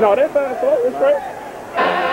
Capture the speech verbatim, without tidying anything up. No, that's fine. Slow. It's great.